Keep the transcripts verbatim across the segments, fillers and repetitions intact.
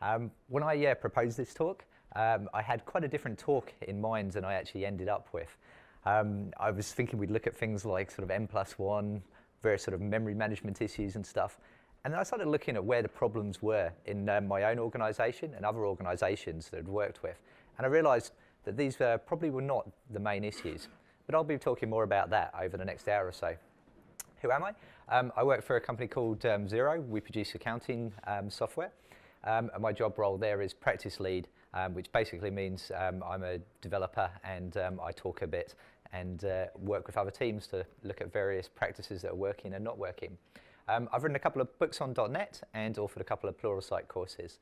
patterns. Um, when I uh, proposed this talk, um, I had quite a different talk in mind than I actually ended up with. Um, I was thinking we'd look at things like sort of N plus one, various sort of memory management issues and stuff. And then I started looking at where the problems were in uh, my own organization and other organizations that I'd worked with. And I realized that these uh, probably were not the main issues. But I'll be talking more about that over the next hour or so. Who am I? Um, I work for a company called um, Xero. We produce accounting um, software. Um, and my job role there is practice lead, um, which basically means um, I'm a developer and um, I talk a bit and uh, work with other teams to look at various practices that are working and not working. Um, I've written a couple of books on dot net and authored a couple of Pluralsight courses.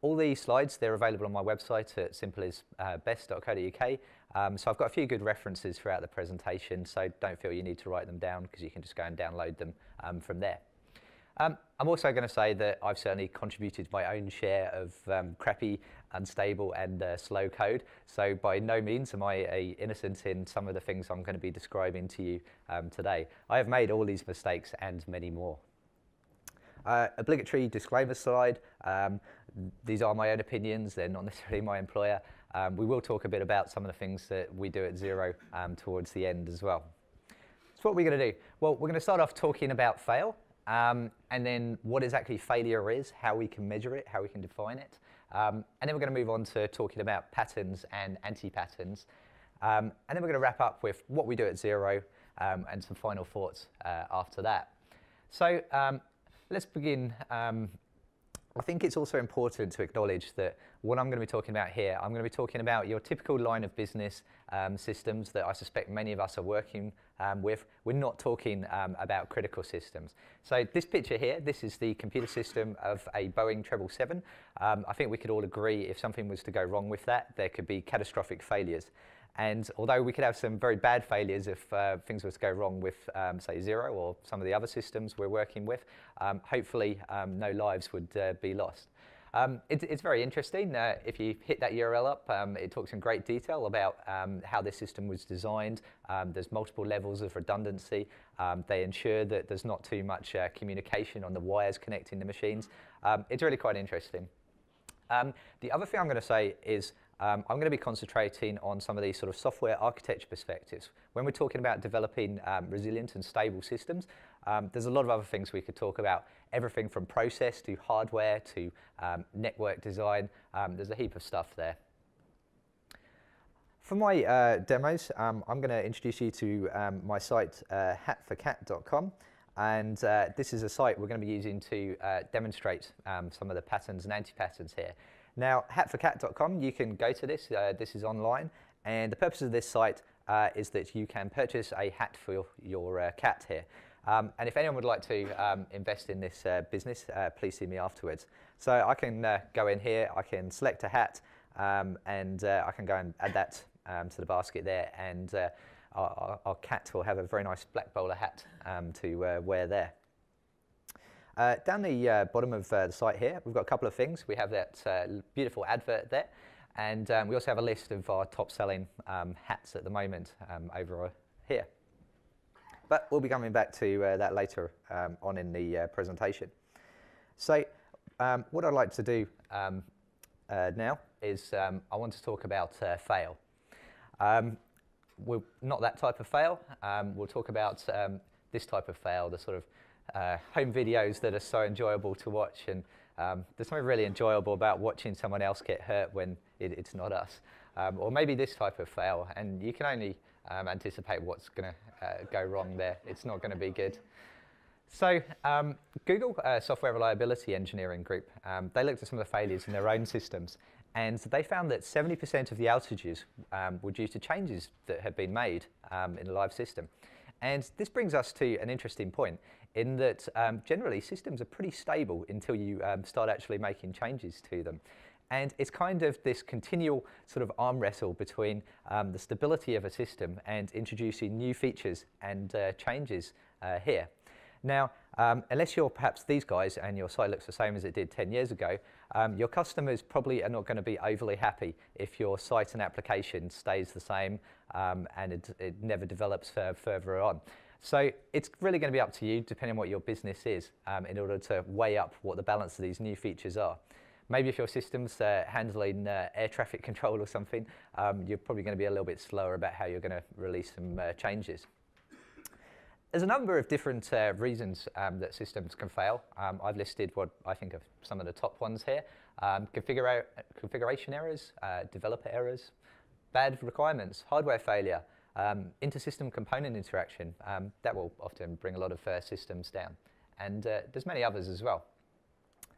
All these slides, they're available on my website at simple is best dot co dot U K. Um, so I've got a few good references throughout the presentation, so don't feel you need to write them down because you can just go and download them um, from there. Um, I'm also going to say that I've certainly contributed my own share of um, crappy, unstable and uh, slow code. So by no means am I a innocent in some of the things I'm going to be describing to you um, today. I have made all these mistakes and many more. Uh, obligatory disclaimer slide. Um, these are my own opinions. They're not necessarily my employer. Um, we will talk a bit about some of the things that we do at Xero um, towards the end as well. So what we're going to do? Well, we're going to start off talking about fail. Um, and then what exactly failure is, how we can measure it, how we can define it. Um, and then we're going to move on to talking about patterns and anti-patterns. Um, and then we're going to wrap up with what we do at Xero um, and some final thoughts uh, after that. So um, let's begin. Um, I think it's also important to acknowledge that what I'm going to be talking about here, I'm going to be talking about your typical line of business um, systems that I suspect many of us are working um, with. We're not talking um, about critical systems. So this picture here, this is the computer system of a Boeing seven seventy-seven. Um, I think we could all agree if something was to go wrong with that, there could be catastrophic failures. And although we could have some very bad failures if uh, things were to go wrong with, um, say, Xero or some of the other systems we're working with, um, hopefully um, no lives would uh, be lost. Um, it, it's very interesting. Uh, if you hit that U R L up, um, it talks in great detail about um, how this system was designed. Um, there's multiple levels of redundancy. Um, they ensure that there's not too much uh, communication on the wires connecting the machines. Um, it's really quite interesting. Um, the other thing I'm going to say is Um, I'm going to be concentrating on some of these sort of software architecture perspectives. When we're talking about developing um, resilient and stable systems, um, there's a lot of other things we could talk about. Everything from process to hardware to um, network design. Um, there's a heap of stuff there. For my uh, demos, um, I'm going to introduce you to um, my site, uh, hat four cat dot com. And uh, this is a site we're going to be using to uh, demonstrate um, some of the patterns and anti-patterns here. Now, hat four cat dot com, you can go to this. Uh, this is online. And the purpose of this site uh, is that you can purchase a hat for your, your uh, cat here. Um, and if anyone would like to um, invest in this uh, business, uh, please see me afterwards. So I can uh, go in here. I can select a hat. Um, and uh, I can go and add that um, to the basket there. And uh, our, our cat will have a very nice black bowler hat um, to uh, wear there. Uh, down the uh, bottom of uh, the site here, we've got a couple of things. We have that uh, beautiful advert there, and um, we also have a list of our top-selling um, hats at the moment um, over here. But we'll be coming back to uh, that later um, on in the uh, presentation. So um, what I'd like to do um, uh, now is um, I want to talk about uh, fail. Um, we're not that type of fail. Um, we'll talk about um, this type of fail, the sort of Uh, home videos that are so enjoyable to watch, and um, there's something really enjoyable about watching someone else get hurt when it, it's not us. Um, or maybe this type of fail, and you can only um, anticipate what's going to uh, go wrong there. It's not going to be good. So um, Google uh, Software Reliability Engineering Group, um, they looked at some of the failures in their own systems, and they found that seventy percent of the outages um, were due to changes that had been made um, in the live system. And this brings us to an interesting point, in that um, generally systems are pretty stable until you um, start actually making changes to them. And it's kind of this continual sort of arm wrestle between um, the stability of a system and introducing new features and uh, changes uh, here. Now, um, unless you're perhaps these guys and your site looks the same as it did ten years ago, um, your customers probably are not going to be overly happy if your site and application stays the same um, and it, it never develops uh, further on. So it's really going to be up to you, depending on what your business is, um, in order to weigh up what the balance of these new features are. Maybe if your system's uh, handling uh, air traffic control or something, um, you're probably going to be a little bit slower about how you're going to release some uh, changes. There's a number of different uh, reasons um, that systems can fail. Um, I've listed what I think are some of the top ones here. Um, configura configuration errors, uh, developer errors, bad requirements, hardware failure, um, inter-system component interaction. Um, that will often bring a lot of uh, systems down. And uh, there's many others as well.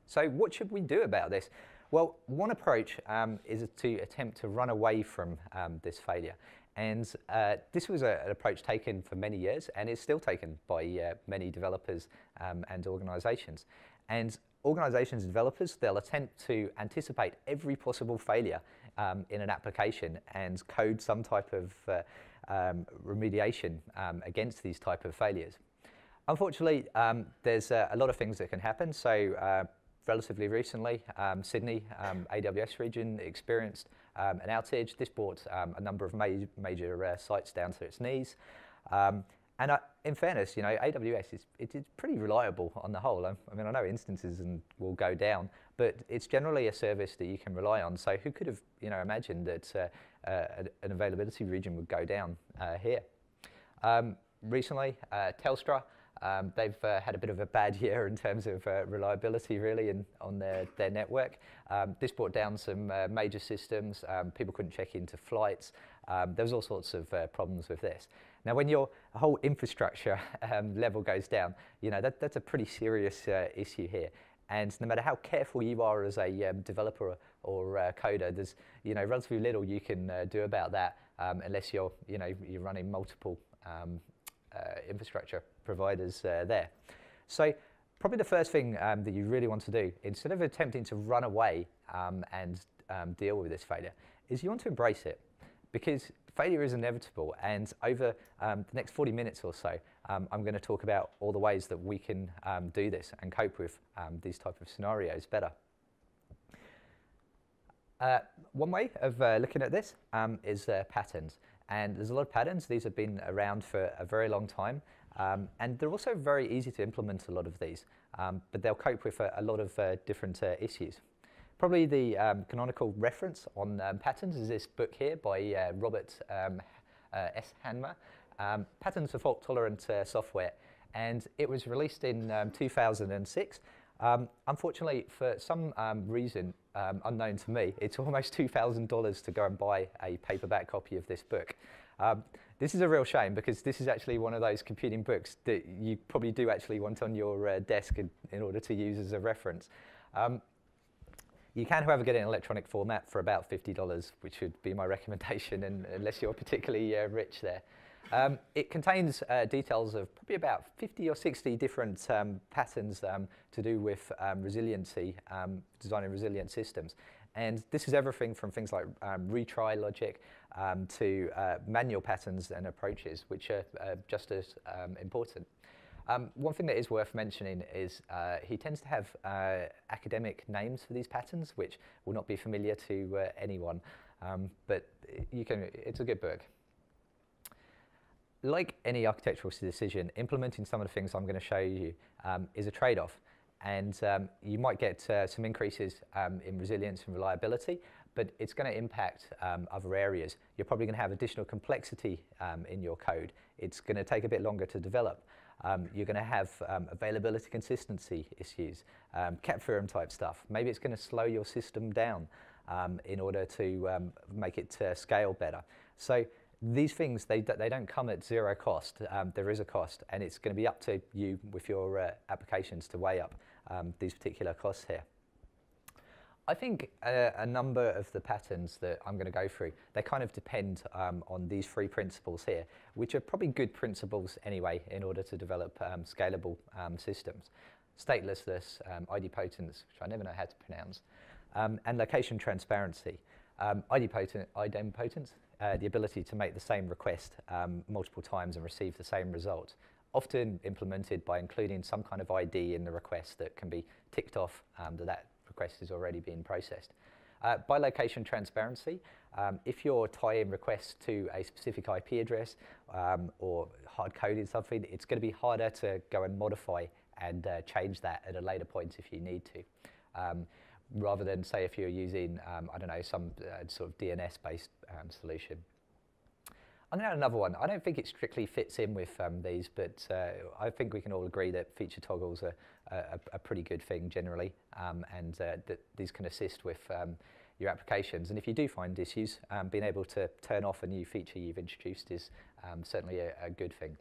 So what should we do about this? Well, one approach um, is to attempt to run away from um, this failure. And uh, this was a, an approach taken for many years and is still taken by uh, many developers um, and organizations. And organizations and developers, they'll attempt to anticipate every possible failure um, in an application and code some type of uh, um, remediation um, against these type of failures. Unfortunately, um, there's uh, a lot of things that can happen. So uh, relatively recently, um, Sydney, um, A W S region experienced Um, an outage. This brought um, a number of ma major uh, sites down to its knees. Um, and uh, in fairness, you know, A W S is it is pretty reliable on the whole. I, I mean, I know instances and will go down, but it's generally a service that you can rely on. So who could have, you know, imagined that uh, uh, an availability region would go down uh, here? Um, recently, uh, Telstra. Um, they've uh, had a bit of a bad year in terms of uh, reliability, really, in, on their, their network. Um, this brought down some uh, major systems. Um, people couldn't check into flights. Um, there was all sorts of uh, problems with this. Now, when your whole infrastructure um, level goes down, you know, that, that's a pretty serious uh, issue here. And no matter how careful you are as a um, developer or, or uh, coder, there's, you know, relatively little you can uh, do about that um, unless you're, you know, you're running multiple um, Uh, infrastructure providers uh, there. So probably the first thing um, that you really want to do, instead of attempting to run away um, and um, deal with this failure, is you want to embrace it, because failure is inevitable. And over um, the next forty minutes or so, um, I'm going to talk about all the ways that we can um, do this and cope with um, these type of scenarios better. Uh, one way of uh, looking at this um, is uh, patterns. And there's a lot of patterns. These have been around for a very long time. Um, and they're also very easy to implement, a lot of these. Um, but they'll cope with a, a lot of uh, different uh, issues. Probably the um, canonical reference on um, patterns is this book here by uh, Robert um, uh, S. Hanmer, um, Patterns of Fault-Tolerant uh, Software. And it was released in um, two thousand six. Um, unfortunately, for some um, reason um, unknown to me, it's almost two thousand dollars to go and buy a paperback copy of this book. Um, this is a real shame, because this is actually one of those computing books that you probably do actually want on your uh, desk in, in order to use as a reference. Um, you can, however, get it in electronic format for about fifty dollars, which would be my recommendation, and, unless you're particularly uh, rich there. Um, it contains uh, details of probably about fifty or sixty different um, patterns um, to do with um, resiliency, um, designing resilient systems. And this is everything from things like um, retry logic um, to uh, manual patterns and approaches, which are uh, just as um, important. Um, one thing that is worth mentioning is uh, he tends to have uh, academic names for these patterns, which will not be familiar to uh, anyone. Um, but you can, it's a good book. Like any architectural decision, implementing some of the things I'm going to show you um, is a trade-off. And um, you might get uh, some increases um, in resilience and reliability, but it's going to impact um, other areas. You're probably going to have additional complexity um, in your code. It's going to take a bit longer to develop. Um, you're going to have um, availability consistency issues, um, cat forum type stuff. Maybe it's going to slow your system down um, in order to um, make it uh, scale better. So these things, they, they don't come at zero cost. Um, there is a cost, and it's going to be up to you with your uh, applications to weigh up um, these particular costs here. I think uh, a number of the patterns that I'm going to go through, they kind of depend um, on these three principles here, which are probably good principles anyway in order to develop um, scalable um, systems. Statelessness, um, idempotence, which I never know how to pronounce, um, and location transparency. Um, idempoten idempotence. Uh, the ability to make the same request um, multiple times and receive the same result, often implemented by including some kind of I D in the request that can be ticked off um, that that request is already being processed. Uh, by location transparency, um, if you're tying requests to a specific I P address um, or hard-coded something, it's going to be harder to go and modify and uh, change that at a later point if you need to. Um, rather than say if you're using, um, I don't know, some uh, sort of D N S-based um, solution. I'm going to add another one. I don't think it strictly fits in with um, these, but uh, I think we can all agree that feature toggles are a, a pretty good thing generally, um, and uh, that these can assist with um, your applications. And if you do find issues, um, being able to turn off a new feature you've introduced is um, certainly a, a good thing.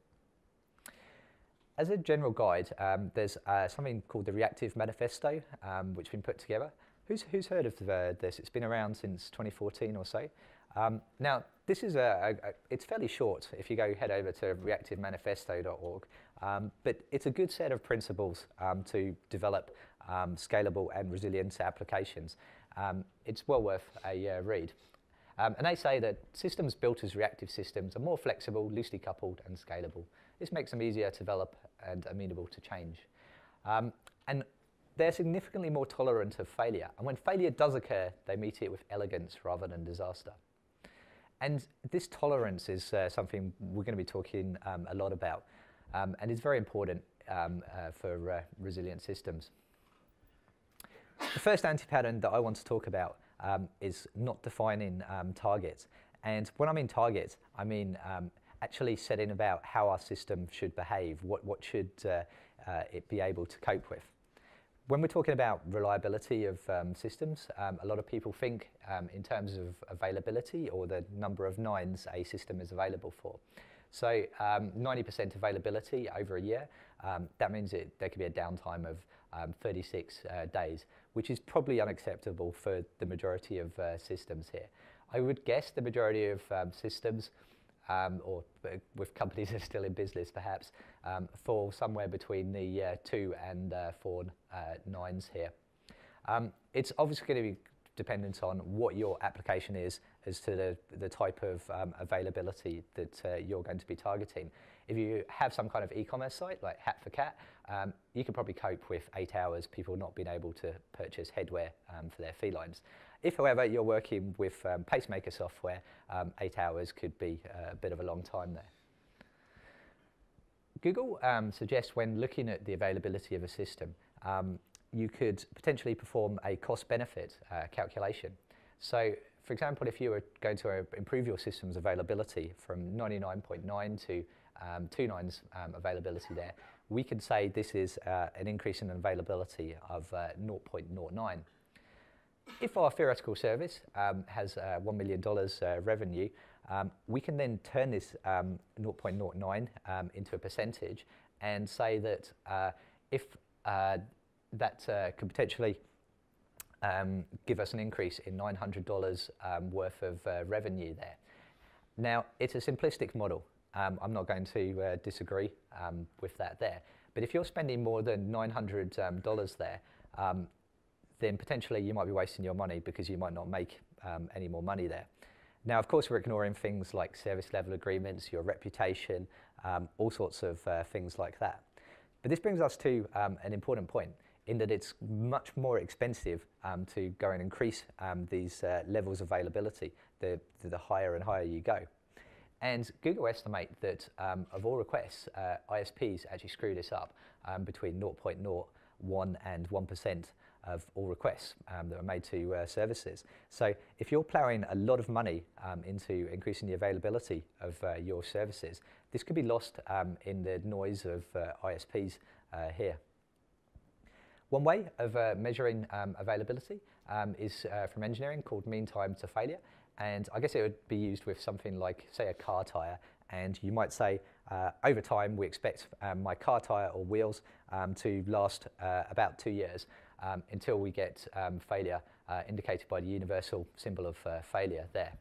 As a general guide, um, there's uh, something called the Reactive Manifesto, um, which has been put together. Who's, who's heard of uh, this? It's been around since twenty fourteen or so. Um, now, this is a, a, a, it's fairly short if you go head over to reactive manifesto dot org, um, but it's a good set of principles um, to develop um, scalable and resilient applications. Um, it's well worth a uh, read. Um, and they say that systems built as reactive systems are more flexible, loosely coupled, and scalable. This makes them easier to develop and amenable to change. Um, and they're significantly more tolerant of failure. And when failure does occur, they meet it with elegance rather than disaster. And this tolerance is uh, something we're going to be talking um, a lot about, um, and it's very important um, uh, for uh, resilient systems. The first anti-pattern that I want to talk about um, is not defining um, targets. And when I mean targets, I mean um, actually setting about how our system should behave, what, what should uh, uh, it be able to cope with. When we're talking about reliability of um, systems, um, a lot of people think um, in terms of availability or the number of nines a system is available for. So um, ninety percent availability over a year, um, that means it, there could be a downtime of um, thirty-six uh, days, which is probably unacceptable for the majority of uh, systems here. I would guess the majority of um, systems Um, or with companies that are still in business perhaps, um, fall somewhere between the uh, two and uh, four uh, nines here. Um, it's obviously going to be dependent on what your application is as to the, the type of um, availability that uh, you're going to be targeting. If you have some kind of e-commerce site like Hat for Cat, um, you can probably cope with eight hours people not being able to purchase headwear um, for their felines. If, however, you're working with um, pacemaker software, um, eight hours could be uh, a bit of a long time there. Google um, suggests when looking at the availability of a system, um, you could potentially perform a cost-benefit uh, calculation. So, for example, if you were going to uh, improve your system's availability from ninety-nine point nine to um, two nines um, availability there, we could say this is uh, an increase in availability of uh, zero point zero nine. If our theoretical service um, has uh, one million dollars uh, revenue, um, we can then turn this um, zero point zero nine um, into a percentage and say that uh, if uh, that uh, could potentially um, give us an increase in nine hundred dollars um, worth of uh, revenue there. Now, it's a simplistic model. Um, I'm not going to uh, disagree um, with that there. But if you're spending more than nine hundred dollars um, there, um, then potentially you might be wasting your money because you might not make um, any more money there. Now, of course, we're ignoring things like service level agreements, your reputation, um, all sorts of uh, things like that. But this brings us to um, an important point in that it's much more expensive um, to go and increase um, these uh, levels of availability the, the higher and higher you go. And Google estimate that um, of all requests, uh, I S Ps actually screw this up um, between zero point zero one and one percent. Of all requests um, that are made to uh, services. So if you're plowing a lot of money um, into increasing the availability of uh, your services, this could be lost um, in the noise of uh, I S Ps uh, here. One way of uh, measuring um, availability um, is uh, from engineering called mean time to failure. And I guess it would be used with something like, say, a car tire. And you might say, uh, over time, we expect um, my car tire or wheels um, to last uh, about two years. Um, until we get um, failure uh, indicated by the universal symbol of uh, failure there.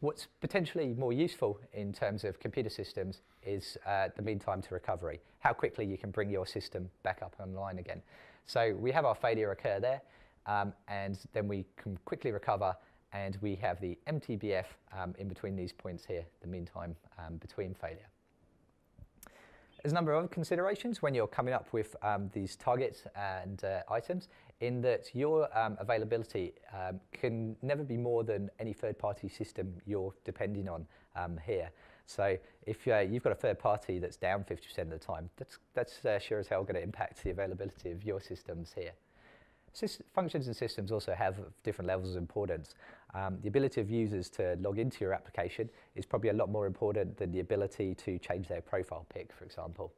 What's potentially more useful in terms of computer systems is uh, the mean time to recovery, how quickly you can bring your system back up online again. So we have our failure occur there, um, and then we can quickly recover, and we have the M T B F um, in between these points here, the mean time um, between failure. There's a number of considerations when you're coming up with um, these targets and uh, items in that your um, availability um, can never be more than any third-party system you're depending on um, here. So if uh, you've got a third party that's down fifty percent of the time, that's, that's uh, sure as hell going to impact the availability of your systems here. Functions and systems also have different levels of importance. Um, the ability of users to log into your application is probably a lot more important than the ability to change their profile pic, for example.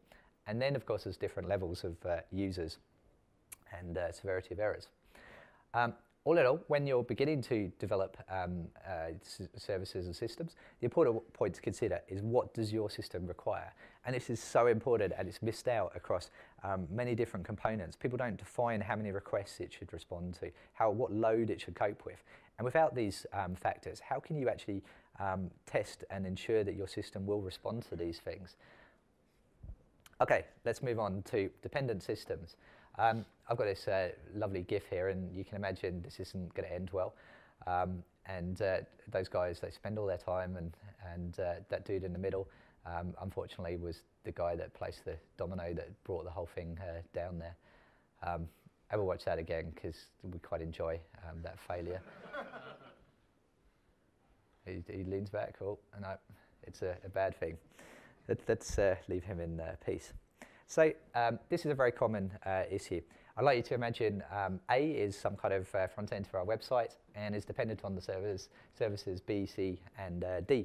And then, of course, there's different levels of uh, users and uh, severity of errors. Um, all in all, when you're beginning to develop um, uh, services and systems, the important point to consider is what does your system require? And this is so important, and it's missed out across um, many different components. People don't define how many requests it should respond to, how what load it should cope with. And without these um, factors, how can you actually um, test and ensure that your system will respond to these things? Okay, let's move on to dependent systems. Um, I've got this uh, lovely GIF here, and you can imagine this isn't going to end well. Um, and uh, those guys, they spend all their time, and, and uh, that dude in the middle, um, unfortunately, was the guy that placed the domino that brought the whole thing uh, down there. Um, I will watch that again, because we quite enjoy um, that failure. he, he leans back, oh, no, it's a, a bad thing. Let, let's uh, leave him in uh, peace. So um, this is a very common uh, issue. I'd like you to imagine um, A is some kind of uh, front end for our website and is dependent on the servers, services B, C, and uh, D.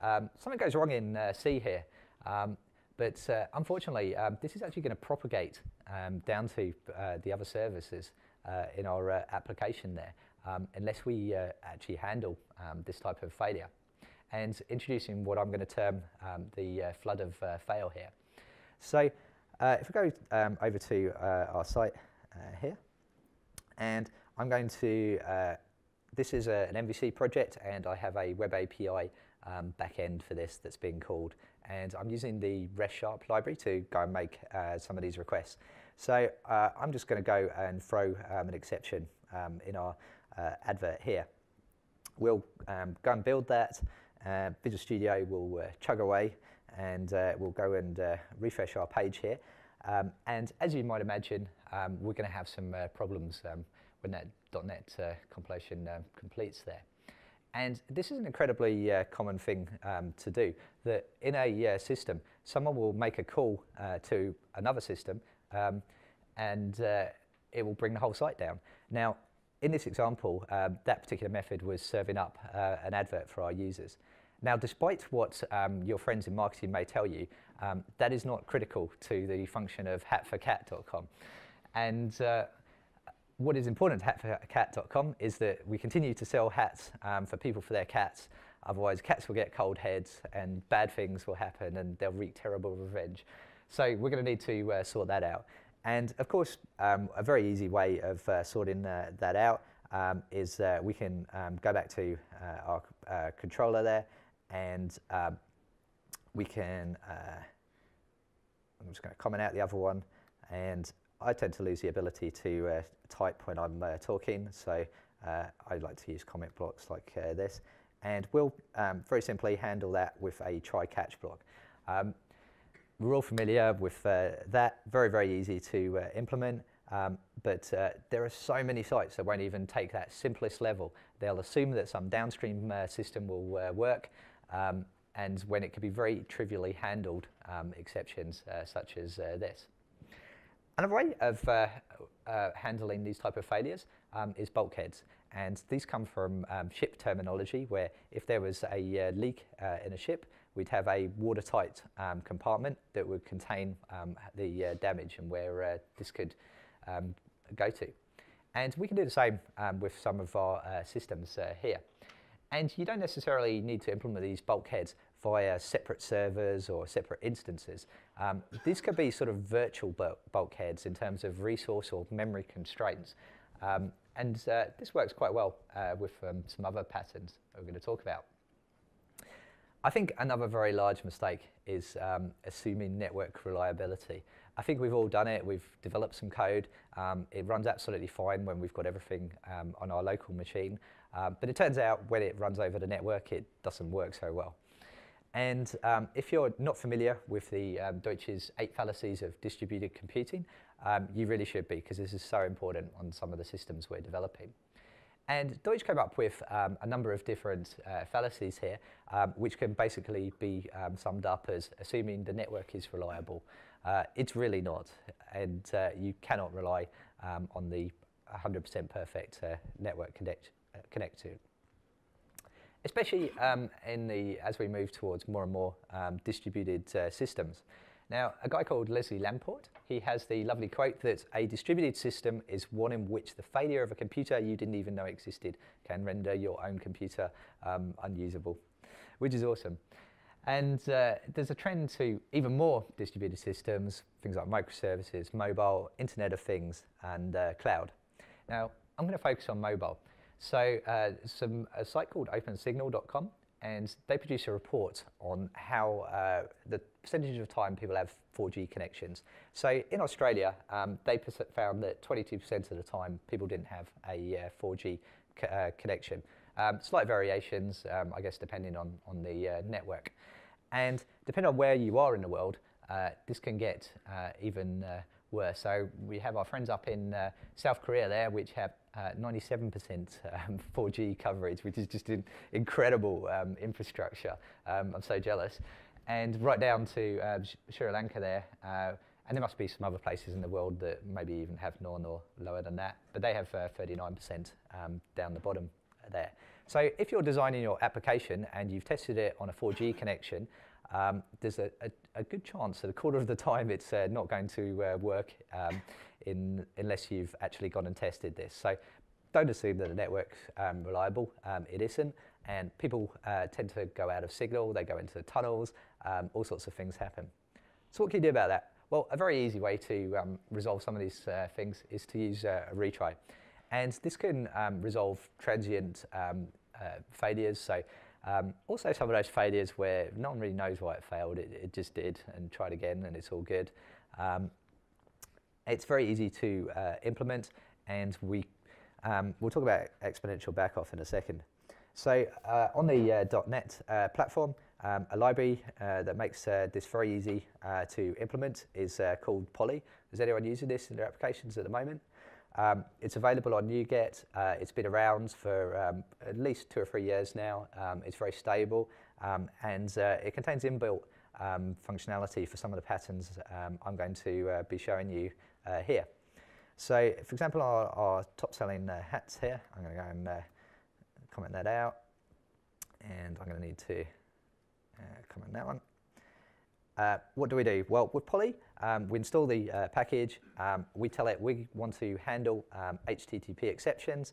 Um, something goes wrong in uh, C here, um, but uh, unfortunately, um, this is actually going to propagate um, down to uh, the other services uh, in our uh, application there, um, unless we uh, actually handle um, this type of failure. And introducing what I'm going to term um, the uh, flood of uh, fail here. So uh, if we go um, over to uh, our site uh, here, and I'm going to, uh, this is a, an M V C project, and I have a web A P I um, backend for this that's being called. And I'm using the RestSharp library to go and make uh, some of these requests. So uh, I'm just going to go and throw um, an exception um, in our uh, advert here. We'll um, go and build that. Uh, Visual Studio will uh, chug away, and uh, we'll go and uh, refresh our page here. Um, and as you might imagine, um, we're going to have some uh, problems um, when that .NET uh, compilation uh, completes there. And this is an incredibly uh, common thing um, to do, that in a uh, system, someone will make a call uh, to another system, um, and uh, it will bring the whole site down. Now, in this example, um, that particular method was serving up uh, an advert for our users. Now, despite what um, your friends in marketing may tell you, um, that is not critical to the function of Hat four cat dot com. And uh, what is important to Hat four cat dot com is that we continue to sell hats um, for people for their cats. Otherwise, cats will get cold heads, and bad things will happen, and they'll wreak terrible revenge. So we're going to need to uh, sort that out. And of course, um, a very easy way of uh, sorting uh, that out um, is uh, we can um, go back to uh, our uh, controller there, and um, we can, uh, I'm just going to comment out the other one, and I tend to lose the ability to uh, type when I'm uh, talking, so uh, I like to use comment blocks like uh, this, and we'll um, very simply handle that with a try-catch block. Um, We're all familiar with uh, that, very, very easy to uh, implement, um, but uh, there are so many sites that won't even take that simplest level. They'll assume that some downstream uh, system will uh, work, um, and when it can be very trivially handled, um, exceptions uh, such as uh, this. Another way of uh, uh, handling these type of failures um, is bulkheads, and these come from um, ship terminology, where if there was a uh, leak uh, in a ship, we'd have a watertight um, compartment that would contain um, the uh, damage and where uh, this could um, go to. And we can do the same um, with some of our uh, systems uh, here. And you don't necessarily need to implement these bulkheads via separate servers or separate instances. Um, these could be sort of virtual bulkheads in terms of resource or memory constraints. Um, and uh, this works quite well uh, with um, some other patterns that we're going to talk about. I think another very large mistake is um, assuming network reliability. I think we've all done it. We've developed some code. Um, it runs absolutely fine when we've got everything um, on our local machine. Um, but it turns out when it runs over the network, it doesn't work so well. And um, if you're not familiar with the um, Deutsch's eight fallacies of distributed computing, um, you really should be, because this is so important on some of the systems we're developing. And Deutsch came up with um, a number of different uh, fallacies here, um, which can basically be um, summed up as assuming the network is reliable. Uh, it's really not, and uh, you cannot rely um, on the one hundred percent perfect uh, network connect, uh, connect to. Especially um, in the, as we move towards more and more um, distributed uh, systems. Now, a guy called Leslie Lamport, he has the lovely quote that a distributed system is one in which the failure of a computer you didn't even know existed can render your own computer um, unusable, which is awesome. And uh, there's a trend to even more distributed systems, things like microservices, mobile, Internet of Things, and uh, cloud. Now, I'm going to focus on mobile. So uh, some, a site called open signal dot com, and they produce a report on how uh, the percentage of time people have four G connections. So in Australia, um, they found that twenty-two percent of the time people didn't have a uh, four G co uh, connection. Um, slight variations, um, I guess, depending on, on the uh, network. And depending on where you are in the world, uh, this can get uh, even uh, worse. So we have our friends up in uh, South Korea there, which have ninety-seven percent um, four G coverage, which is just an incredible um, infrastructure. Um, I'm so jealous. And right down to uh, Sri Lanka there, uh, and there must be some other places in the world that maybe even have none or lower than that, but they have uh, thirty-nine percent um, down the bottom there. So if you're designing your application and you've tested it on a four G connection, um, there's a, a, a good chance that a quarter of the time it's uh, not going to uh, work um, in, unless you've actually gone and tested this. So don't assume that the network's um, reliable, um, it isn't, and people uh, tend to go out of signal, they go into the tunnels, um, all sorts of things happen. So what can you do about that? Well, a very easy way to um, resolve some of these uh, things is to use uh, a retry. And this can um, resolve transient um, uh, failures. So um, also some of those failures where no one really knows why it failed, it, it just did, and tried again and it's all good. Um, it's very easy to uh, implement, and we, um, we'll talk about exponential backoff in a second. So uh, on the uh, .NET uh, platform, um, a library uh, that makes uh, this very easy uh, to implement is uh, called Polly. Is anyone using this in their applications at the moment? Um, it's available on NuGet. Uh, it's been around for um, at least two or three years now. Um, it's very stable, um, and uh, it contains inbuilt um, functionality for some of the patterns um, I'm going to uh, be showing you uh, here. So, for example, our, our top-selling uh, hats here. I'm going to go and uh, comment that out, and I'm going to need to uh, comment that one. Uh, what do we do? Well, with Polly, um, we install the uh, package, um, we tell it we want to handle um, H T T P exceptions,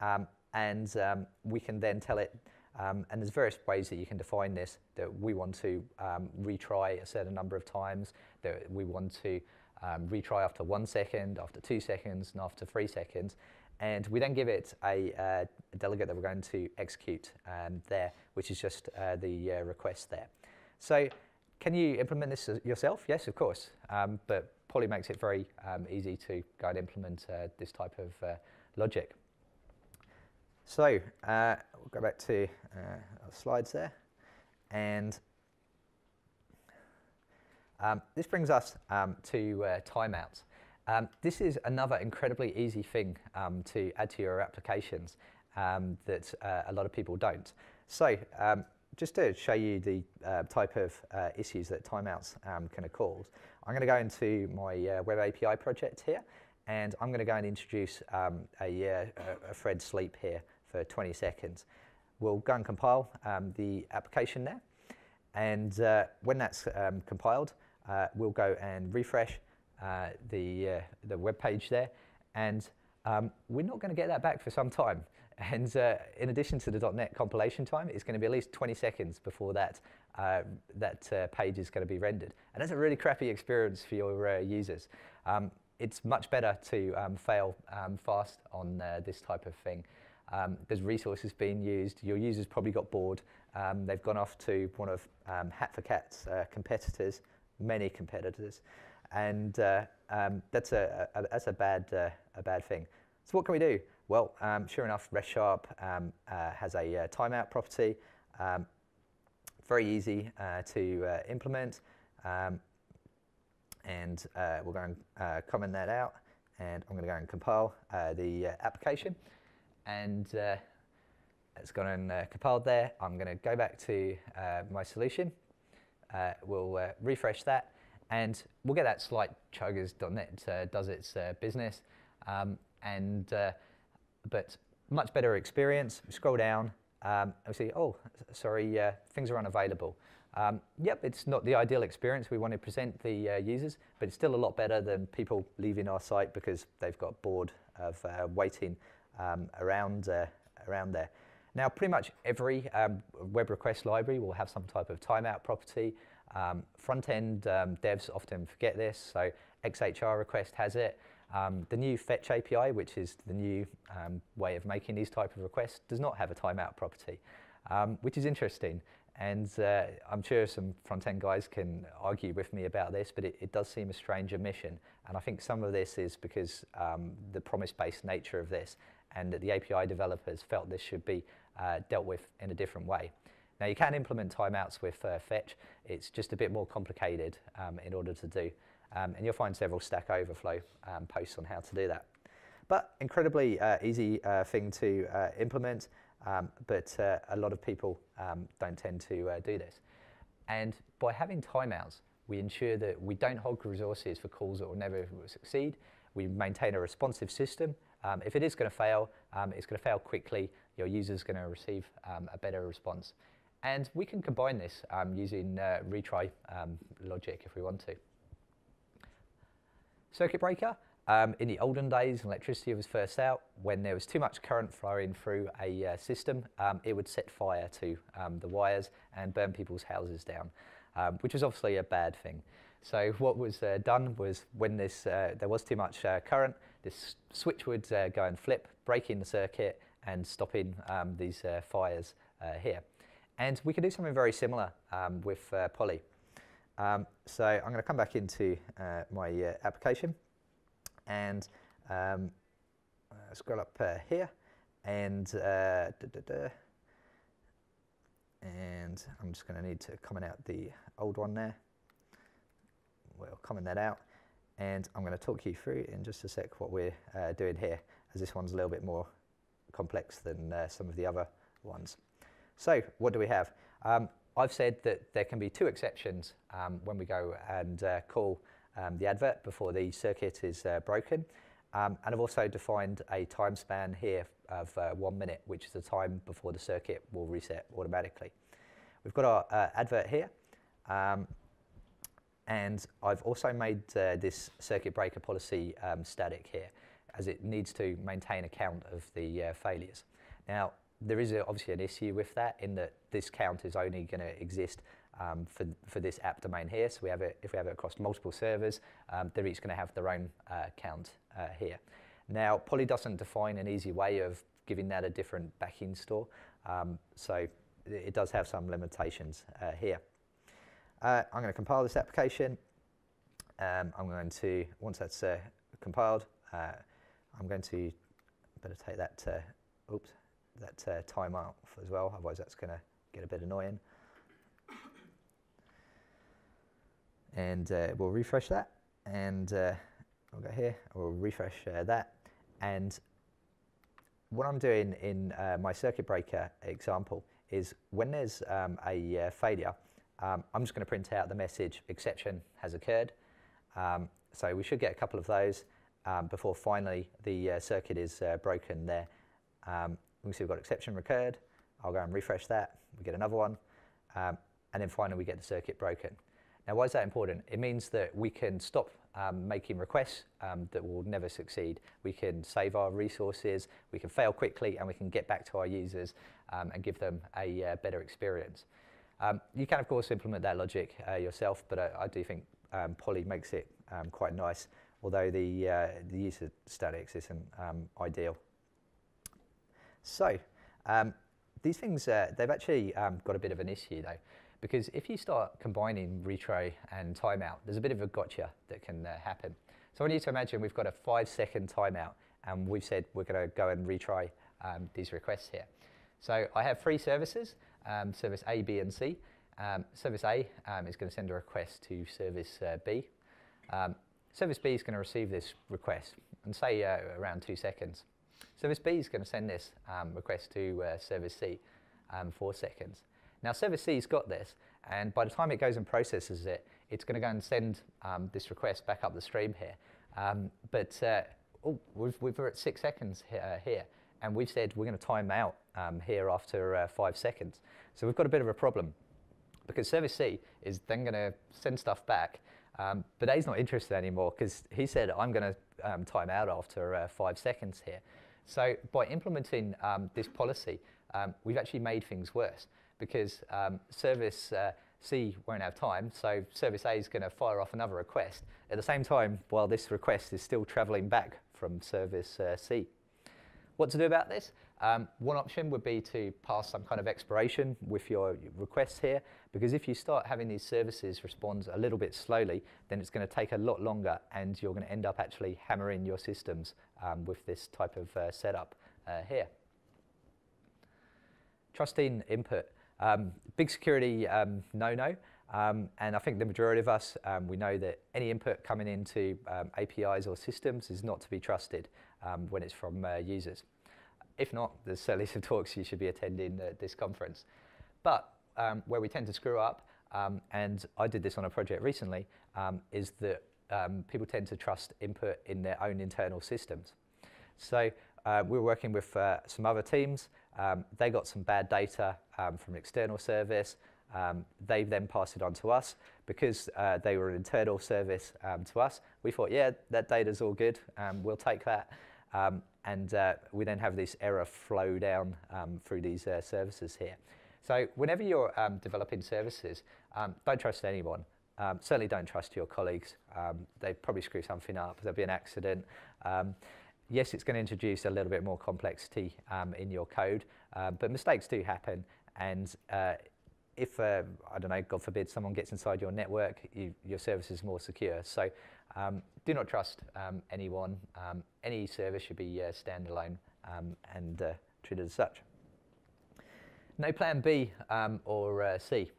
um, and um, we can then tell it, um, and there's various ways that you can define this, that we want to um, retry a certain number of times, that we want to um, retry after one second, after two seconds, and after three seconds. And we then give it a, uh, a delegate that we're going to execute um, there, which is just uh, the uh, request there. So, can you implement this yourself? Yes, of course. Um, but Polly makes it very um, easy to go and implement uh, this type of uh, logic. So uh, we'll go back to uh, our slides there. And um, this brings us um, to uh, timeouts. Um, this is another incredibly easy thing um, to add to your applications um, that uh, a lot of people don't. So. Um, Just to show you the uh, type of uh, issues that timeouts um, can cause, I'm going to go into my uh, web A P I project here, and I'm going to go and introduce um, a, uh, a thread sleep here for twenty seconds. We'll go and compile um, the application there, and uh, when that's um, compiled, uh, we'll go and refresh uh, the, uh, the web page there, and um, we're not going to get that back for some time. And uh, in addition to the .NET compilation time, it's going to be at least twenty seconds before that, uh, that uh, page is going to be rendered. And that's a really crappy experience for your uh, users. Um, it's much better to um, fail um, fast on uh, this type of thing. Um, there's resources being used. Your users probably got bored. Um, they've gone off to one of um, Hat four Cat's uh, competitors, many competitors. And uh, um, that's, a, a, that's a, bad, uh, a bad thing. So what can we do? Well, um, sure enough, RestSharp um, uh, has a uh, timeout property, um, very easy uh, to uh, implement, um, and uh, we'll go and uh, comment that out, and I'm going to go and compile uh, the uh, application, and uh, it's gone and uh, compiled there. I'm going to go back to uh, my solution, uh, we'll uh, refresh that, and we'll get that slight chug as dot net uh, does its uh, business. Um, and uh, but much better experience. Scroll down, um, I see, oh, sorry, uh, things are unavailable. Um, yep, it's not the ideal experience we want to present the uh, users, but it's still a lot better than people leaving our site because they've got bored of uh, waiting um, around, uh, around there. Now, pretty much every um, web request library will have some type of timeout property. Um, front-end um, devs often forget this, so X H R request has it. Um, the new Fetch A P I, which is the new um, way of making these type of requests, does not have a timeout property, um, which is interesting. And uh, I'm sure some front-end guys can argue with me about this, but it, it does seem a strange omission. And I think some of this is because um, the promise-based nature of this, and that the A P I developers felt this should be uh, dealt with in a different way. Now, you can implement timeouts with uh, Fetch. It's just a bit more complicated um, in order to do. Um, and you'll find several Stack Overflow um, posts on how to do that. But incredibly uh, easy uh, thing to uh, implement. Um, but uh, a lot of people um, don't tend to uh, do this. And by having timeouts, we ensure that we don't hog resources for calls that will never succeed. We maintain a responsive system. Um, if it is going to fail, um, it's going to fail quickly. Your user's going to receive um, a better response. And we can combine this um, using uh, retry um, logic if we want to. Circuit breaker. Um, in the olden days, electricity was first out. When there was too much current flowing through a uh, system, um, it would set fire to um, the wires and burn people's houses down, um, which was obviously a bad thing. So what was uh, done was, when this, uh, there was too much uh, current, this switch would uh, go and flip, breaking the circuit and stopping um, these uh, fires uh, here. And we can do something very similar um, with uh, Polly. Um, so I'm going to come back into uh, my uh, application. And um, uh, scroll up uh, here, and uh, da, da, da. And I'm just going to need to comment out the old one there. We'll comment that out, and I'm going to talk you through in just a sec what we're uh, doing here, as this one's a little bit more complex than uh, some of the other ones. So what do we have? Um, I've said that there can be two exceptions um, when we go and uh, call Um, the advert before the circuit is uh, broken. Um, and I've also defined a time span here of uh, one minute, which is the time before the circuit will reset automatically. We've got our uh, advert here. Um, and I've also made uh, this circuit breaker policy um, static here, as it needs to maintain a count of the uh, failures. Now, there is a, obviously an issue with that, in that this count is only going to exist Um, for, for this app domain here. So we have it, if we have it across multiple servers, um, they're each going to have their own uh, count uh, here. Now, Polly doesn't define an easy way of giving that a different backing store, um, so it does have some limitations uh, here. Uh, I'm going to compile this application. Um, I'm going to, once that's uh, compiled, uh, I'm going to better take that, uh, oops, that uh, time out as well, otherwise that's going to get a bit annoying. And uh, we'll refresh that, and uh, I'll go here, we'll refresh uh, that. And what I'm doing in uh, my circuit breaker example is, when there's um, a uh, failure, um, I'm just going to print out the message, exception has occurred. Um, so we should get a couple of those um, before finally the uh, circuit is uh, broken there. Um, we can see we've got exception occurred. I'll go and refresh that, we get another one, um, and then finally we get the circuit broken. Now, why is that important? It means that we can stop um, making requests um, that will never succeed. We can save our resources, we can fail quickly, and we can get back to our users um, and give them a uh, better experience. Um, you can, of course, implement that logic uh, yourself, but I, I do think um, Polly makes it um, quite nice, although the, uh, the use of statics isn't um, ideal. So um, these things, uh, they've actually um, got a bit of an issue, though. Because if you start combining retry and timeout, there's a bit of a gotcha that can uh, happen. So I need to imagine we've got a five second timeout, and we've said we're going to go and retry um, these requests here. So I have three services, um, service A, B, and C. Um, service A um, is going to send a request to service uh, B. Um, service B is going to receive this request, and say uh, around two seconds. Service B is going to send this um, request to uh, service C, um, four seconds. Now, service C's got this, and by the time it goes and processes it, it's going to go and send um, this request back up the stream here. Um, but uh, oh, we've, we're at six seconds uh, here, and we've said we're going to time out um, here after uh, five seconds. So we've got a bit of a problem, because Service C is then going to send stuff back, um, but A's not interested anymore, because he said, I'm going to um, time out after uh, five seconds here. So by implementing um, this policy, um, we've actually made things worse, because um, Service uh, C won't have time, so Service A is going to fire off another request at the same time while this request is still traveling back from Service uh, C. What to do about this? Um, one option would be to pass some kind of expiration with your requests here, because if you start having these services respond a little bit slowly, then it's going to take a lot longer, and you're going to end up actually hammering your systems um, with this type of uh, setup uh, here. Trusting input. Um, big security um, no-no, um, and I think the majority of us, um, we know that any input coming into um, A P Is or systems is not to be trusted um, when it's from uh, users. If not, there's certainly some talks you should be attending at this conference. But um, where we tend to screw up, um, and I did this on a project recently, um, is that um, people tend to trust input in their own internal systems. So uh, we were working with uh, some other teams. Um, they got some bad data um, from an external service. Um, they then passed it on to us. Because uh, they were an internal service um, to us, we thought, yeah, that data's all good. Um, we'll take that. Um, and uh, we then have this error flow down um, through these uh, services here. So whenever you're um, developing services, um, don't trust anyone. Um, certainly don't trust your colleagues. Um, they probably screw something up. There'll be an accident. Um, Yes, it's going to introduce a little bit more complexity um, in your code, uh, but mistakes do happen. And uh, if, uh, I don't know, God forbid, someone gets inside your network, you, your service is more secure. So um, do not trust um, anyone. Um, any service should be uh, standalone um, and uh, treated as such. No plan B um, or uh, C.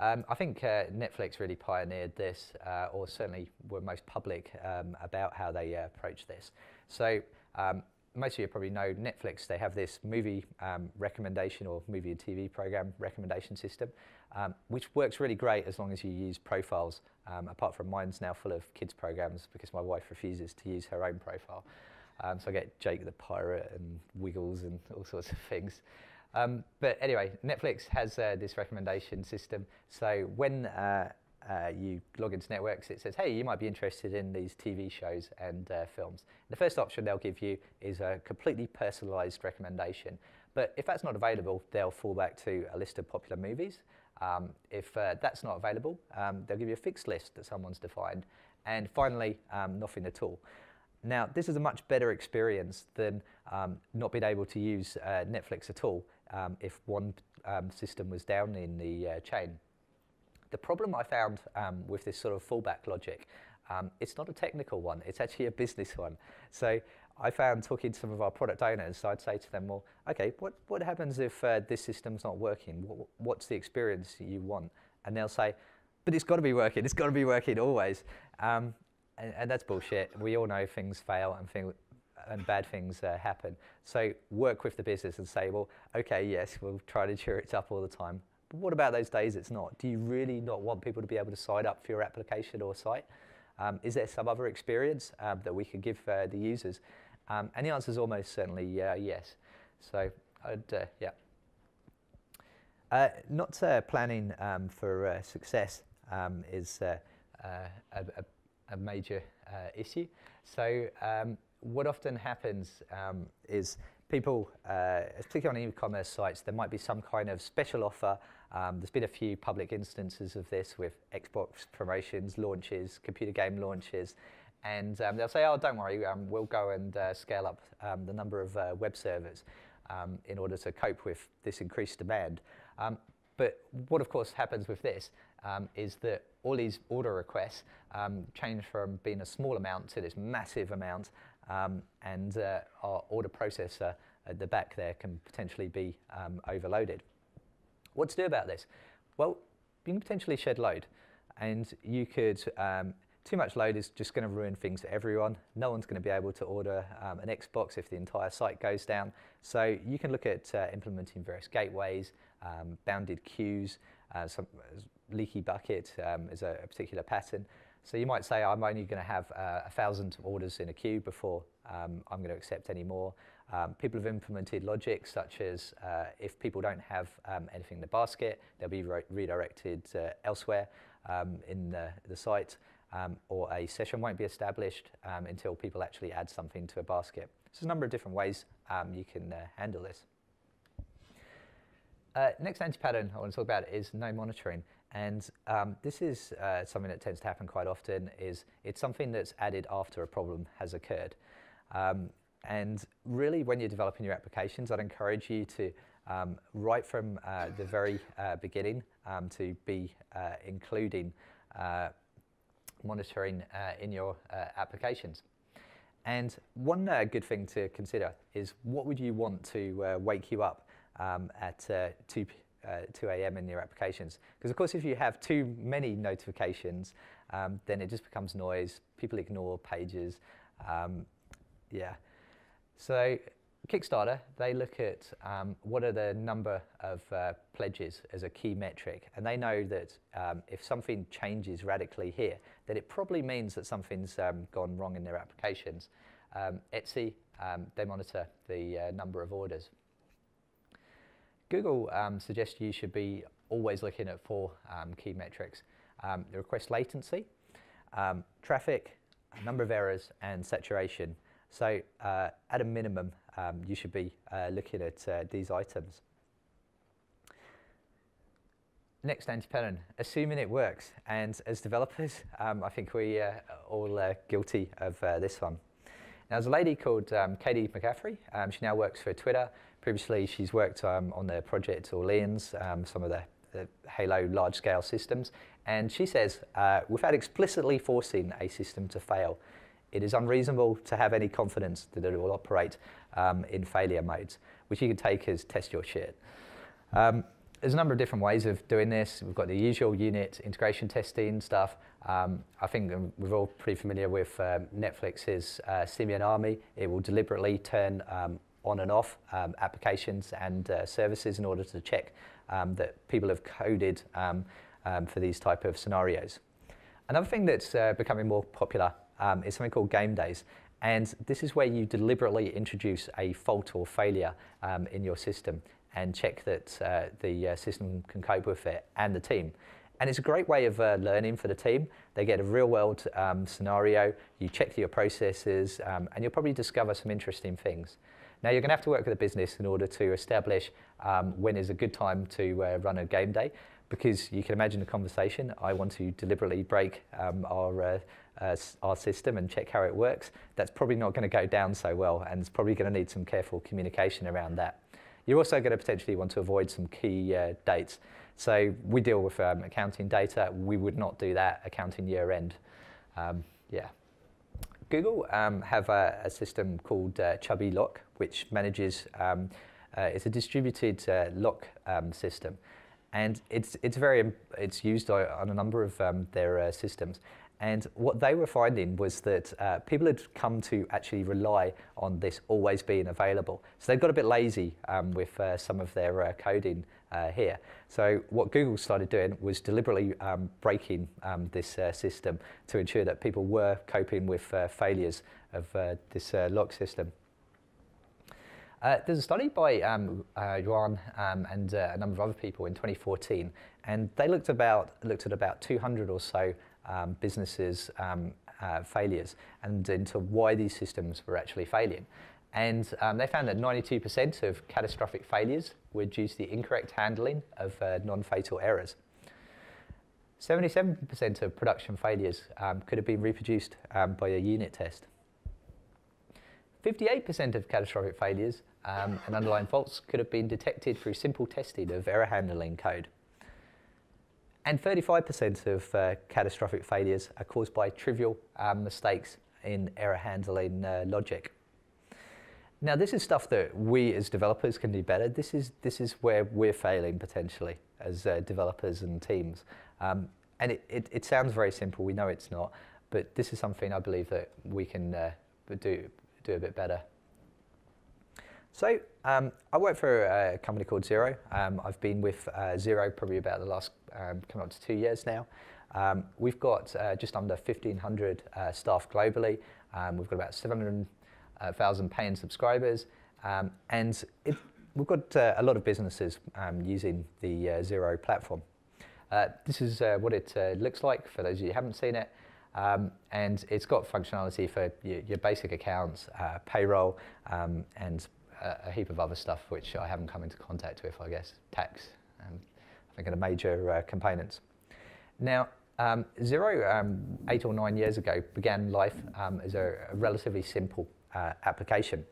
Um, I think uh, Netflix really pioneered this, uh, or certainly were most public um, about how they uh, approached this. So um, most of you probably know Netflix. They have this movie um, recommendation or movie and T V program recommendation system, um, which works really great as long as you use profiles, um, apart from mine's now full of kids programs because my wife refuses to use her own profile. Um, so I get Jake the Pirate and Wiggles and all sorts of things. Um, but anyway, Netflix has uh, this recommendation system. So when uh, uh, you log into networks, it says, hey, you might be interested in these T V shows and uh, films. The first option they'll give you is a completely personalized recommendation. But if that's not available, they'll fall back to a list of popular movies. Um, if uh, that's not available, um, they'll give you a fixed list that someone's defined. And finally, um, nothing at all. Now, this is a much better experience than um, not being able to use uh, Netflix at all um, if one um, system was down in the uh, chain. The problem I found um, with this sort of fallback logic, um, it's not a technical one, it's actually a business one. So I found talking to some of our product owners, so I'd say to them, well, okay, what, what happens if uh, this system's not working? What, what's the experience you want? And they'll say, but it's got to be working, it's got to be working always. Um, And, and that's bullshit. We all know things fail and, thing, and bad things uh, happen. So work with the business and say, well, okay, yes, we'll try to cheer it up all the time. But what about those days it's not? Do you really not want people to be able to sign up for your application or site? Um, is there some other experience um, that we could give uh, the users? Um, and the answer is almost certainly uh, yes. So I'd, uh, yeah. Uh, not uh, planning um, for uh, success um, is uh, uh, a, a a major uh, issue. So um, what often happens um, is people, uh, particularly on e-commerce sites, there might be some kind of special offer. Um, there's been a few public instances of this with Xbox promotions, launches, computer game launches, and um, they'll say, oh, don't worry, um, we'll go and uh, scale up um, the number of uh, web servers um, in order to cope with this increased demand. Um, But what, of course, happens with this um, is that all these order requests um, change from being a small amount to this massive amount, um, and uh, our order processor at the back there can potentially be um, overloaded. What to do about this? Well, you can potentially shed load, and you could. Um, too much load is just going to ruin things for everyone. No one's going to be able to order um, an Xbox if the entire site goes down. So you can look at uh, implementing various gateways. Um, bounded queues, uh, some leaky bucket um, is a, a particular pattern. So you might say, I'm only going to have uh, one thousand orders in a queue before um, I'm going to accept any more. Um, people have implemented logic such as uh, if people don't have um, anything in the basket, they'll be re redirected uh, elsewhere um, in the, the site, um, or a session won't be established um, until people actually add something to a basket. So there's a number of different ways um, you can uh, handle this. Uh, next anti-pattern I want to talk about is no monitoring. And um, this is uh, something that tends to happen quite often, is it's something that's added after a problem has occurred. Um, and really, when you're developing your applications, I'd encourage you to, um, right from uh, the very uh, beginning, um, to be uh, including uh, monitoring uh, in your uh, applications. And one uh, good thing to consider is, what would you want to uh, wake you up um, at uh, two p m in your applications? Because of course, if you have too many notifications, um, then it just becomes noise. People ignore pages. Um, yeah. So Kickstarter, they look at um, what are the number of uh, pledges as a key metric, and they know that um, if something changes radically here, then it probably means that something's um, gone wrong in their applications. Um, Etsy, um, they monitor the uh, number of orders. Google um, suggests you should be always looking at four um, key metrics: um, the request latency, um, traffic, number of errors, and saturation. So uh, at a minimum, um, you should be uh, looking at uh, these items. Next anti-pattern, assuming it works. And as developers, um, I think we uh, are all uh, guilty of uh, this one. Now, there's a lady called um, Katie McCaffrey. Um, she now works for Twitter. Previously, she's worked um, on the Project Orleans, um, some of the, the Halo large-scale systems. And she says, uh, without explicitly forcing a system to fail, it is unreasonable to have any confidence that it will operate um, in failure modes, which you can take as test your shit. Um, there's a number of different ways of doing this. We've got the usual unit integration testing stuff. Um, I think we're all pretty familiar with um, Netflix's uh, Simian Army. It will deliberately turn um, on and off um, applications and uh, services in order to check um, that people have coded um, um, for these type of scenarios. Another thing that's uh, becoming more popular um, is something called game days. And this is where you deliberately introduce a fault or failure um, in your system and check that uh, the uh, system can cope with it, and the team. And it's a great way of uh, learning for the team. They get a real world um, scenario, you check your processes, um, and you'll probably discover some interesting things. Now, you're going to have to work with the business in order to establish um, when is a good time to uh, run a game day, because you can imagine the conversation. I want to deliberately break um, our, uh, uh, our system and check how it works. That's probably not going to go down so well, and it's probably going to need some careful communication around that. You're also going to potentially want to avoid some key uh, dates. So we deal with um, accounting data. We would not do that accounting year end. Um, yeah. Google um, have a, a system called uh, Chubby Lock, which manages, um, uh, it's a distributed uh, lock um, system. And it's, it's, very, it's used on a number of um, their uh, systems. And what they were finding was that uh, people had come to actually rely on this always being available. So they've got a bit lazy um, with uh, some of their uh, coding uh, here. So what Google started doing was deliberately um, breaking um, this uh, system to ensure that people were coping with uh, failures of uh, this uh, lock system. Uh, there's a study by um, uh, Yuan um, and uh, a number of other people in twenty fourteen, and they looked, about, looked at about two hundred or so Um, businesses' um, uh, failures, and into why these systems were actually failing. And um, they found that ninety-two percent of catastrophic failures were due to the incorrect handling of uh, non-fatal errors. seventy-seven percent of production failures um, could have been reproduced um, by a unit test. fifty-eight percent of catastrophic failures um, and underlying faults could have been detected through simple testing of error handling code. And thirty-five percent of uh, catastrophic failures are caused by trivial um, mistakes in error handling uh, logic. Now, this is stuff that we as developers can do better. This is, this is where we're failing potentially as uh, developers and teams. Um, and it, it, it sounds very simple. We know it's not. But this is something I believe that we can uh, do, do a bit better. So um, I work for a company called Xero. Um, I've been with uh, Xero probably about the last um, coming up to two years now. Um, we've got uh, just under fifteen hundred uh, staff globally. Um, we've got about seven hundred thousand paying subscribers, um, and it, we've got uh, a lot of businesses um, using the uh, Xero platform. Uh, this is uh, what it uh, looks like for those of you who haven't seen it. Um, and it's got functionality for your, your basic accounts, uh, payroll, um, and a, a heap of other stuff which I haven't come into contact with, I guess, tax, um, I think are the major uh, components. Now, um, Xero, um, eight or nine years ago, began life um, as a, a relatively simple uh, application.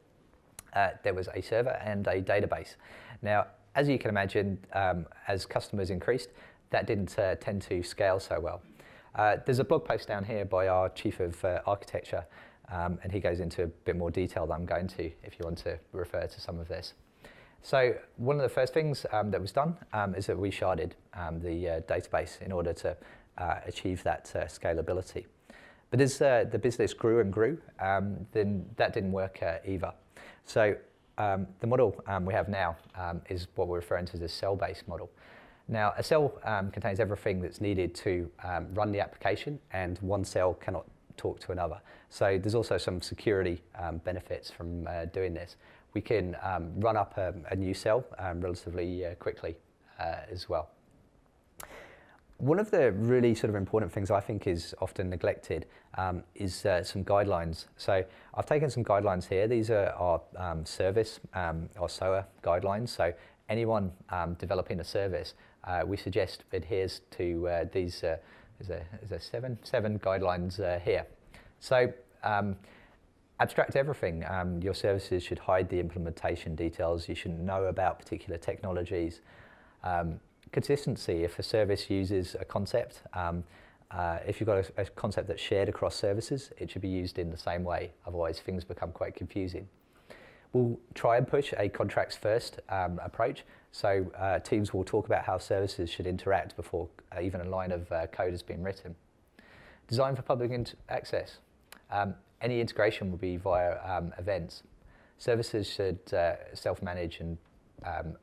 Uh, there was a server and a database. Now, as you can imagine, um, as customers increased, that didn't uh, tend to scale so well. Uh, there's a blog post down here by our Chief of uh, Architecture, um, and he goes into a bit more detail than I'm going to if you want to refer to some of this. So one of the first things um, that was done um, is that we sharded um, the uh, database in order to uh, achieve that uh, scalability. But as uh, the business grew and grew, um, then that didn't work uh, either. So um, the model um, we have now um, is what we're referring to as a cell-based model. Now, a cell um, contains everything that's needed to um, run the application, and one cell cannot talk to another. So there's also some security um, benefits from uh, doing this. We can um, run up a, a new cell um, relatively uh, quickly uh, as well. One of the really sort of important things I think is often neglected um, is uh, some guidelines. So I've taken some guidelines here. These are our um, service um, or S O A guidelines. So anyone um, developing a service, Uh, we suggest it adheres to uh, these uh, is there, is there seven, seven guidelines uh, here. So um, abstract everything. Um, your services should hide the implementation details. You shouldn't know about particular technologies. Um, consistency, if a service uses a concept, um, uh, if you've got a, a concept that's shared across services, it should be used in the same way. Otherwise, things become quite confusing. We'll try and push a contracts first um, approach. So uh, teams will talk about how services should interact before uh, even a line of uh, code has been written. Design for public access. Um, any integration will be via um, events. Services should uh, self-manage, and um,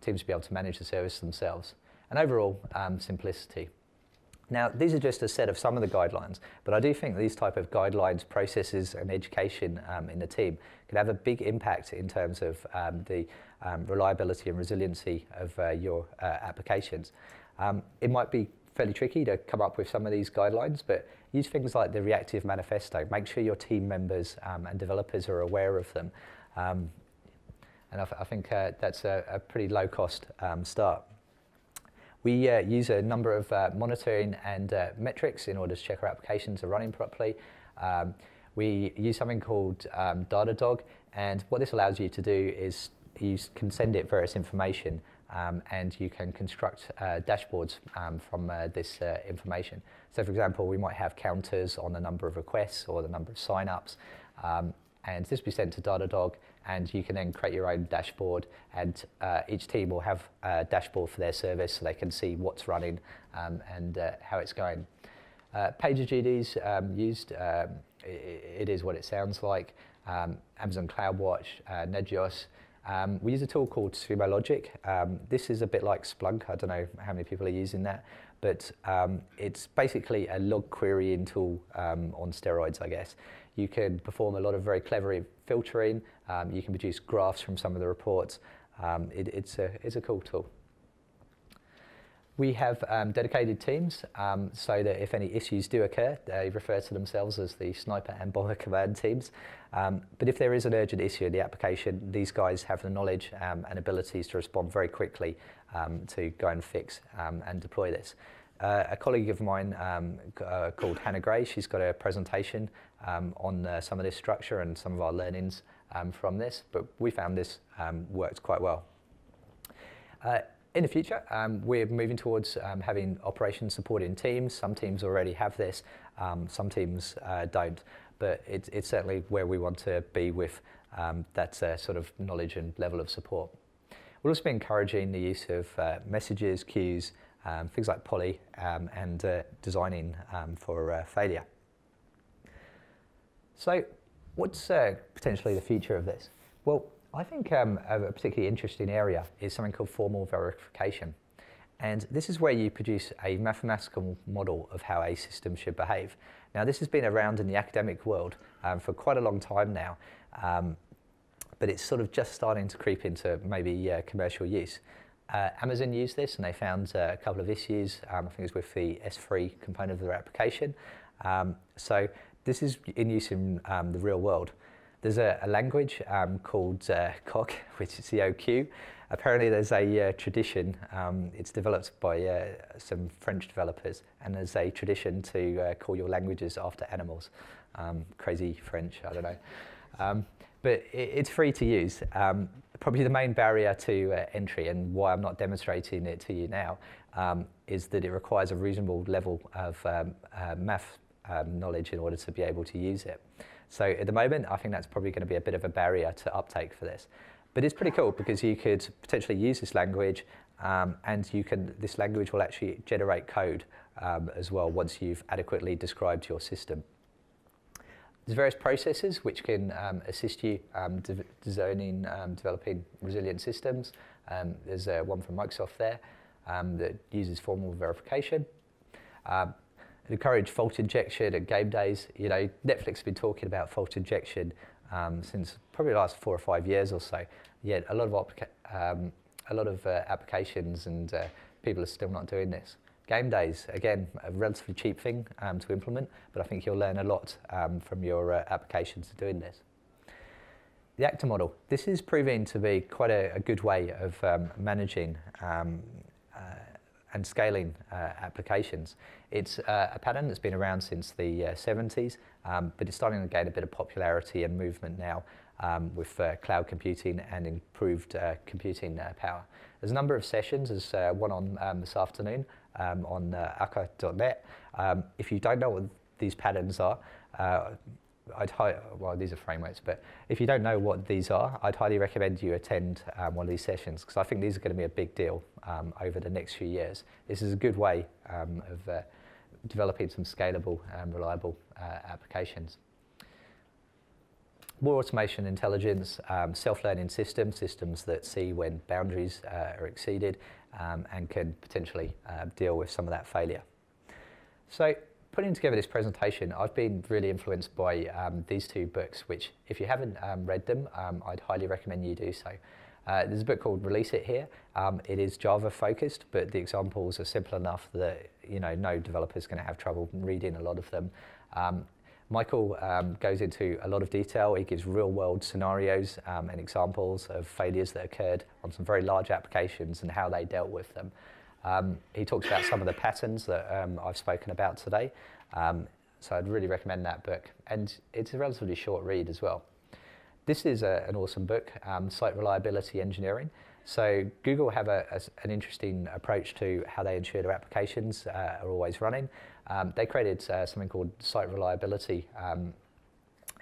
teams should be able to manage the service themselves. And overall, um, simplicity. Now, these are just a set of some of the guidelines, but I do think these type of guidelines, processes, and education um, in the team can have a big impact in terms of um, the um, reliability and resiliency of uh, your uh, applications. Um, it might be fairly tricky to come up with some of these guidelines, but use things like the Reactive Manifesto. Make sure your team members um, and developers are aware of them. Um, and I, th I think uh, that's a, a pretty low-cost um, start. We uh, use a number of uh, monitoring and uh, metrics in order to check our applications are running properly. Um, we use something called um, Datadog, and what this allows you to do is you can send it various information, um, and you can construct uh, dashboards um, from uh, this uh, information. So for example, we might have counters on the number of requests or the number of signups, um, and this will be sent to Datadog, and you can then create your own dashboard, and uh, each team will have a dashboard for their service so they can see what's running um, and uh, how it's going. Uh, PagerDuty's um, used, um, it, it is what it sounds like, um, Amazon CloudWatch, uh, Netgios. Um, we use a tool called Sumo Logic. Um, this is a bit like Splunk, I don't know how many people are using that, but um, it's basically a log querying tool um, on steroids, I guess. You can perform a lot of very clever filtering. Um, you can produce graphs from some of the reports. Um, it, it's, a, it's a cool tool. We have um, dedicated teams um, so that if any issues do occur, they refer to themselves as the sniper and bomber command teams. Um, but if there is an urgent issue in the application, these guys have the knowledge um, and abilities to respond very quickly um, to go and fix um, and deploy this. Uh, a colleague of mine um, uh, called Hannah Gray, she's got a presentation um, on uh, some of this structure and some of our learnings um, from this, but we found this um, worked quite well. Uh, in the future, um, we're moving towards um, having operations supporting teams. Some teams already have this, um, some teams uh, don't, but it, it's certainly where we want to be with um, that uh, sort of knowledge and level of support. We'll also be encouraging the use of uh, messages, queues, Um, things like Polly, um, and uh, designing um, for uh, failure. So what's uh, potentially the future of this? Well, I think um, a particularly interesting area is something called formal verification. And this is where you produce a mathematical model of how a system should behave. Now, this has been around in the academic world um, for quite a long time now, um, but it's sort of just starting to creep into maybe uh, commercial use. Uh, Amazon used this and they found uh, a couple of issues, um, I think it was with the S three component of their application. Um, so this is in use in um, the real world. There's a, a language um, called uh, Coq, which is C O Q. Apparently there's a uh, tradition, um, it's developed by uh, some French developers, and there's a tradition to uh, call your languages after animals. Um, crazy French, I don't know. Um, but it, it's free to use. Um, probably the main barrier to uh, entry, and why I'm not demonstrating it to you now, um, is that it requires a reasonable level of um, uh, math um, knowledge in order to be able to use it. So at the moment, I think that's probably going to be a bit of a barrier to uptake for this. But it's pretty cool because you could potentially use this language, um, and you can. This language will actually generate code um, as well once you've adequately described your system. There's various processes which can um, assist you um, de designing, um, developing resilient systems. Um, there's uh, one from Microsoft there um, that uses formal verification. Um, encourage fault injection at game days. You know, Netflix has been talking about fault injection um, since probably the last four or five years or so. Yet a lot of um, a lot of uh, applications and uh, people are still not doing this. Game days, again, a relatively cheap thing um, to implement, but I think you'll learn a lot um, from your uh, applications doing this. The actor model. This is proving to be quite a, a good way of um, managing um, uh, and scaling uh, applications. It's uh, a pattern that's been around since the uh, seventies, um, but it's starting to gain a bit of popularity and movement now um, with uh, cloud computing and improved uh, computing uh, power. There's a number of sessions. There's uh, one on um, this afternoon um, on uh, A C A dot net. Um, if you don't know what these patterns are, uh, I'd hi well, these are frameworks, but if you don't know what these are, I'd highly recommend you attend um, one of these sessions, because I think these are going to be a big deal um, over the next few years. This is a good way um, of uh, developing some scalable and reliable uh, applications. More automation intelligence, um, self-learning systems, systems that see when boundaries uh, are exceeded um, and can potentially uh, deal with some of that failure. So, putting together this presentation, I've been really influenced by um, these two books, which if you haven't um, read them, um, I'd highly recommend you do so. Uh, there's a book called Release It Here. Um, it is Java focused, but the examples are simple enough that you know no developer is going to have trouble reading a lot of them. Um, Michael um, goes into a lot of detail. He gives real world scenarios um, and examples of failures that occurred on some very large applications and how they dealt with them. Um, he talks about some of the patterns that um, I've spoken about today, um, so I'd really recommend that book. And it's a relatively short read as well. This is a, an awesome book, um, Site Reliability Engineering. So Google have a, a, an interesting approach to how they ensure their applications uh, are always running. Um, they created uh, something called Site Reliability um,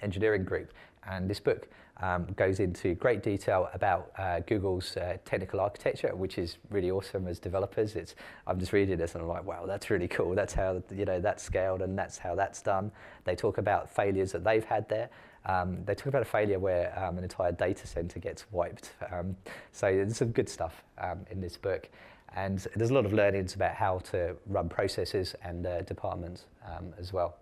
Engineering Group, and this book Um, goes into great detail about uh, Google's uh, technical architecture, which is really awesome as developers. It's, I'm just reading this and I'm like, wow, that's really cool. That's how, you know, that's scaled and that's how that's done. They talk about failures that they've had there. Um, they talk about a failure where um, an entire data center gets wiped. Um, so there's some good stuff um, in this book. And there's a lot of learnings about how to run processes and uh, departments um, as well.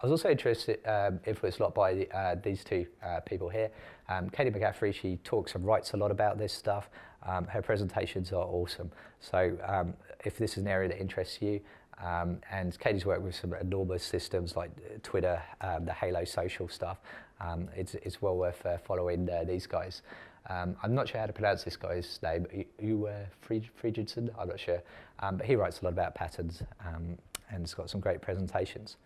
I was also interested, um, influenced a lot by uh, these two uh, people here. Um, Katie McCaffrey, she talks and writes a lot about this stuff. Um, her presentations are awesome. So um, if this is an area that interests you, um, and Katie's worked with some enormous systems like Twitter, um, the Halo social stuff, um, it's, it's well worth uh, following uh, these guys. Um, I'm not sure how to pronounce this guy's name, Uwe uh, Fridjidson, I'm not sure. Um, but he writes a lot about patterns um, and has got some great presentations.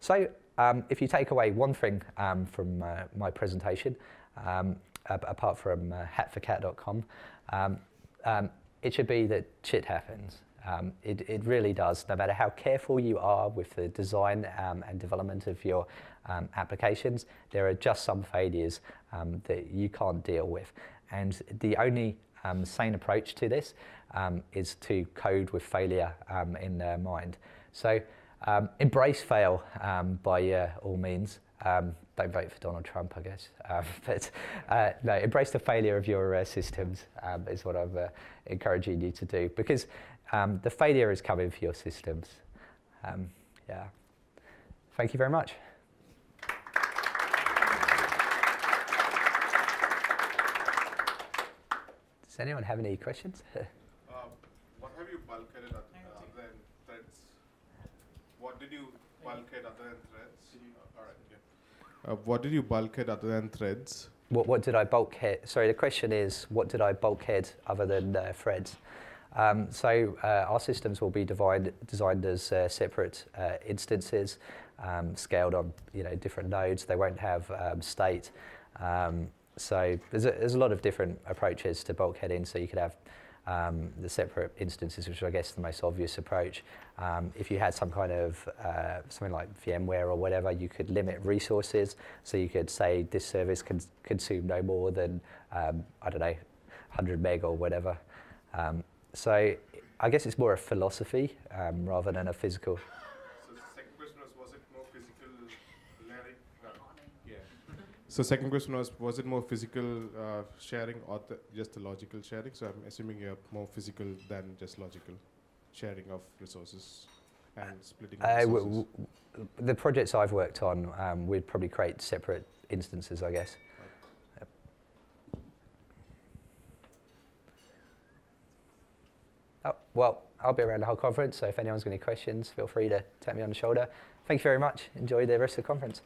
So um, if you take away one thing um, from uh, my presentation, um, apart from uh, Hat four cat dot com, um, um, it should be that shit happens. Um, it, it really does. No matter how careful you are with the design um, and development of your um, applications, there are just some failures um, that you can't deal with. And the only um, sane approach to this um, is to code with failure um, in their mind. So. Um, embrace fail um, by uh, all means. Um, don't vote for Donald Trump, I guess. Um, but uh, no, embrace the failure of your uh, systems um, is what I'm uh, encouraging you to do, because um, the failure is coming for your systems. Um, yeah. Thank you very much. Does anyone have any questions? uh, what have you bulkheaded other than threads? What did you bulkhead other than threads? All right. Uh, what did you bulkhead other than threads? What, what did I bulkhead? Sorry, the question is, what did I bulkhead other than uh, threads? Um, so uh, our systems will be divide, designed as uh, separate uh, instances, um, scaled on you know different nodes. They won't have um, state. Um, so there's a, there's a lot of different approaches to bulkheading. So you could have um, the separate instances, which I guess is the most obvious approach. Um, if you had some kind of uh, something like VMware or whatever, you could limit resources. So you could say this service can consume no more than um, I don't know, one hundred meg or whatever. Um, So I guess it's more a philosophy um, rather than a physical. So the second question was, was it more physical layering? No. Yeah. So second question was, was it more physical uh, sharing or the, just the logical sharing? So I'm assuming you're more physical than just logical sharing of resources and splitting uh, resources. W w the projects I've worked on, um, we'd probably create separate instances, I guess. Oh, well, I'll be around the whole conference, so if anyone's got any questions, feel free to tap me on the shoulder. Thank you very much. Enjoy the rest of the conference.